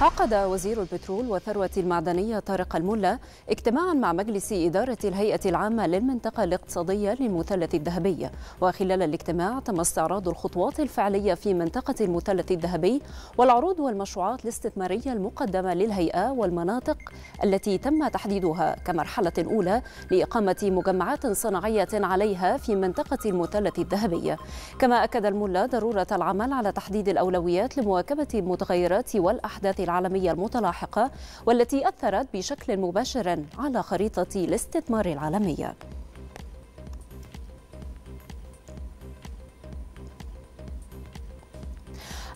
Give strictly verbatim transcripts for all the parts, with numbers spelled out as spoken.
عقد وزير البترول والثروة المعدنية طارق الملا اجتماعا مع مجلس إدارة الهيئة العامة للمنطقة الاقتصادية للمثلث الذهبي، وخلال الاجتماع تم استعراض الخطوات الفعلية في منطقة المثلث الذهبي والعروض والمشروعات الاستثمارية المقدمة للهيئة والمناطق التي تم تحديدها كمرحلة أولى لإقامة مجمعات صناعية عليها في منطقة المثلث الذهبي. كما أكد الملا ضرورة العمل على تحديد الأولويات لمواكبة المتغيرات والأحداث العالمية المتلاحقة والتي أثرت بشكل مباشر على خريطة الاستثمار العالمية.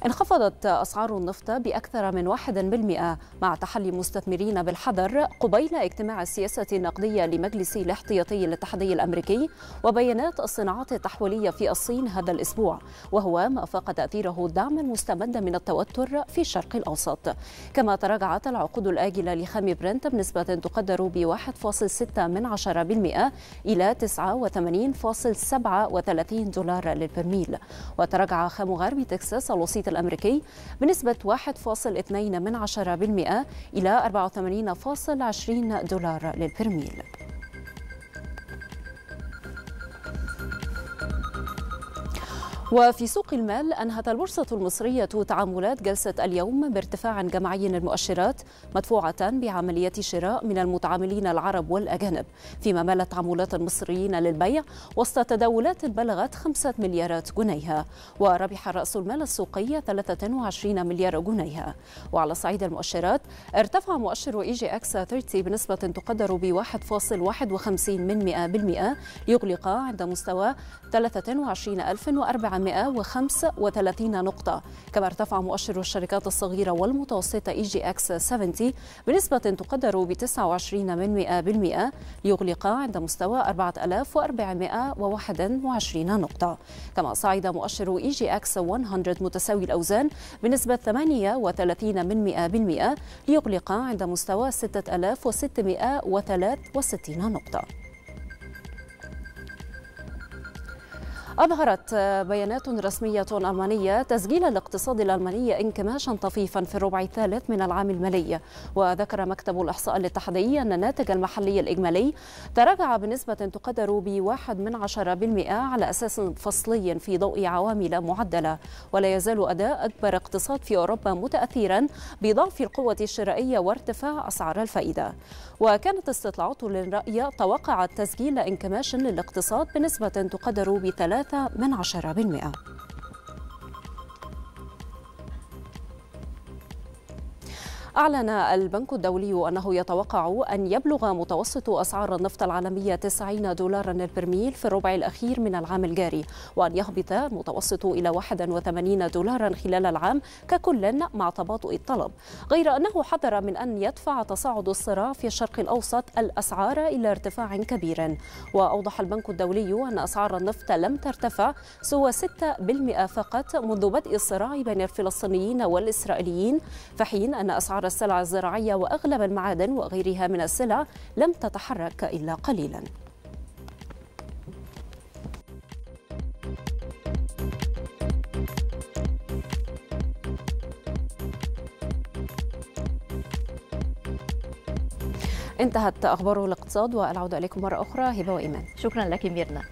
انخفضت أسعار النفط بأكثر من واحد بالمئة مع تحلي مستثمرين بالحذر قبيل اجتماع السياسة النقدية لمجلس الاحتياطي للاتحادي الأمريكي وبيانات الصناعات التحويلية في الصين هذا الأسبوع، وهو ما أفاق تأثيره الدعم المستمد من التوتر في الشرق الأوسط. كما تراجعت العقود الآجلة لخام برنت بنسبة تقدر ب واحد فاصل ستة بالمئة إلى تسعة وثمانين فاصل سبعة وثلاثين دولار للبرميل، وتراجع خام غرب تكساس الوسيط الأمريكي بنسبة واحد فاصل اثنين بالمئة إلى أربعة وثمانين فاصل عشرين دولار للبرميل. وفي سوق المال، أنهت البورصة المصرية تعاملات جلسة اليوم بارتفاع جماعي للمؤشرات مدفوعة بعملية شراء من المتعاملين العرب والأجانب، فيما مالت تعاملات المصريين للبيع وسط تداولات بلغت خمسة مليارات جنيها، وربح رأس المال السوقي ثلاثة وعشرين مليار جنيها. وعلى صعيد المؤشرات، ارتفع مؤشر إي جي إكس ثلاثين بنسبة تقدر ب واحد فاصل واحد وخمسين بالمئة ليغلق عند مستوى ثلاثة وعشرين ألف وأربعمئة مئة وخمسة وثلاثين نقطة. كما ارتفع مؤشر الشركات الصغيرة والمتوسطة إي جي إكس سبعين بنسبة تقدر ب تسعة وعشرين من مئة بالمئة ليغلق عند مستوى أربعة آلاف وأربعمئة وواحد وعشرين نقطة. كما صعد مؤشر إي جي إكس مئة متساوي الأوزان بنسبة ثمانية وثلاثين من مئة بالمئة ليغلق عند مستوى ستة آلاف وستمئة وثلاثة وستين نقطة. أظهرت بيانات رسمية ألمانية تسجيل الاقتصاد الألماني انكماشا طفيفا في الربع الثالث من العام المالي، وذكر مكتب الإحصاء الاتحادي أن الناتج المحلي الإجمالي تراجع بنسبة تقدر بواحد من عشرة بالمئة على أساس فصلي في ضوء عوامل معدلة، ولا يزال أداء أكبر اقتصاد في أوروبا متأثرا بضعف القوة الشرائية وارتفاع أسعار الفائدة. وكانت استطلاعات للرأي توقعت تسجيل انكماش للاقتصاد بنسبة تقدر بثلاثة من عشرة بالمئة. أعلن البنك الدولي أنه يتوقع أن يبلغ متوسط أسعار النفط العالمية تسعين دولاراً للبرميل في الربع الأخير من العام الجاري، وأن يهبط المتوسط إلى واحد وثمانين دولاراً خلال العام ككل مع تباطؤ الطلب، غير أنه حذر من أن يدفع تصاعد الصراع في الشرق الأوسط الأسعار إلى ارتفاع كبير. وأوضح البنك الدولي أن أسعار النفط لم ترتفع سوى ستة بالمئة فقط منذ بدء الصراع بين الفلسطينيين والإسرائيليين، في حين أن أسعار السلع الزراعية وأغلب المعادن وغيرها من السلع لم تتحرك إلا قليلا. انتهت أخبار الاقتصاد، والعودة إليكم مرة أخرى هبة وإيمان. شكرا لك ميرنا.